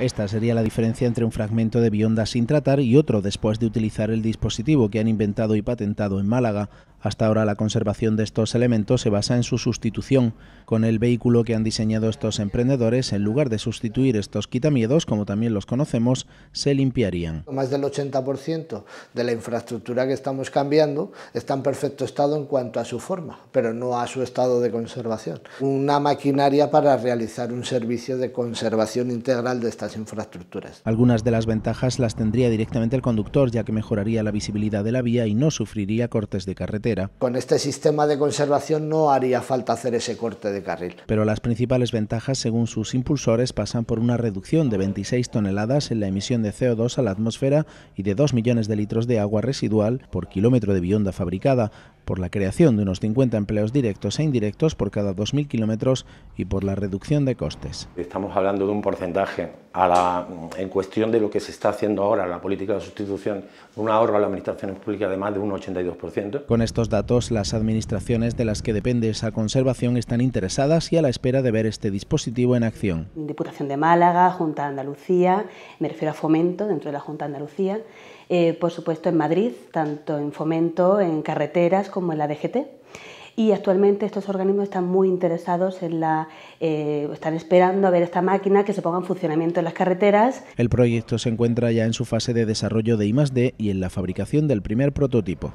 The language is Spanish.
Esta sería la diferencia entre un fragmento de bionda sin tratar y otro después de utilizar el dispositivo que han inventado y patentado en Málaga. Hasta ahora la conservación de estos elementos se basa en su sustitución. Con el vehículo que han diseñado estos emprendedores, en lugar de sustituir estos quitamiedos, como también los conocemos, se limpiarían. Más del 80% de la infraestructura que estamos cambiando está en perfecto estado en cuanto a su forma, pero no a su estado de conservación. Una maquinaria para realizar un servicio de conservación integral de esta infraestructuras. Algunas de las ventajas las tendría directamente el conductor, ya que mejoraría la visibilidad de la vía y no sufriría cortes de carretera. Con este sistema de conservación no haría falta hacer ese corte de carril. Pero las principales ventajas, según sus impulsores, pasan por una reducción de 26 toneladas en la emisión de CO2 a la atmósfera y de 2 millones de litros de agua residual por kilómetro de bionda fabricada, por la creación de unos 50 empleos directos e indirectos por cada 2.000 kilómetros y por la reducción de costes. Estamos hablando de un porcentaje en cuestión de lo que se está haciendo ahora, la política de sustitución, un ahorro a la administración pública de más de un 82%. Con estos datos, las administraciones de las que depende esa conservación están interesadas y a la espera de ver este dispositivo en acción. Diputación de Málaga, Junta de Andalucía, me refiero a Fomento dentro de la Junta de Andalucía, por supuesto en Madrid, tanto en Fomento, en Carreteras como en la DGT. Y actualmente estos organismos están muy interesados en están esperando a ver esta máquina que se ponga en funcionamiento en las carreteras. El proyecto se encuentra ya en su fase de desarrollo de I+D y en la fabricación del primer prototipo.